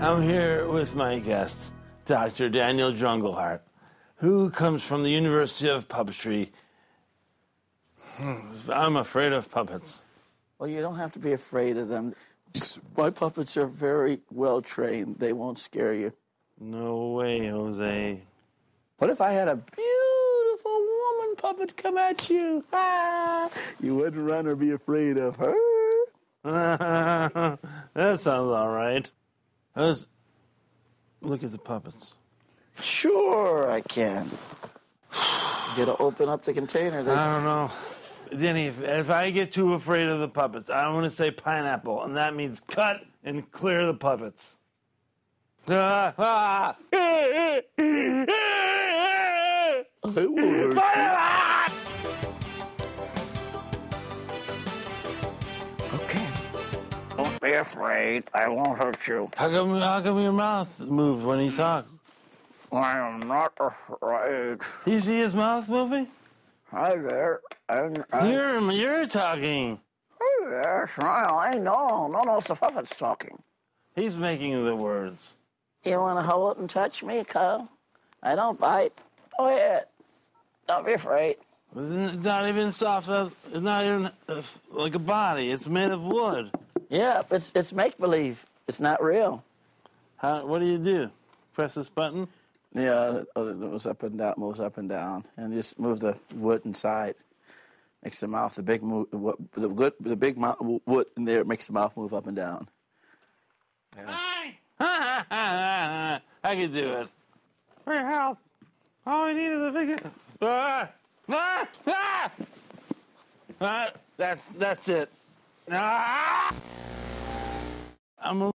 I'm here with my guest, Dr. Daniel Jungleheart, who comes from the University of Puppetry. I'm afraid of puppets. Well, you don't have to be afraid of them. My puppets are very well trained. They won't scare you. No way, Jose. What if I had a beautiful woman puppet come at you? Ah, you wouldn't run or be afraid of her. That sounds all right. Let's look at the puppets. Sure, I can. You gotta open up the container. I don't know. Denny, if I get too afraid of the puppets, I want to say pineapple, and that means cut and clear the puppets. Okay. Don't be afraid. I won't hurt you. How come your mouth moves when he talks? I am not afraid. You see his mouth moving? Hi there. You're talking. Hi there, smile. I know. No, it's the puppet's talking. He's making the words. You want to hold and touch me, Kyle? I don't bite. Go ahead. Don't be afraid. It's not even soft. It's not even like a body. It's made of wood. Yeah, it's make-believe. It's not real. What do? Press this button? Yeah, it moves up and down, and just move the wood inside. Makes the mouth, the big wood in there makes the mouth move up and down. Yeah. I can do it. For your health, all we need is a figure. That's it. I'm a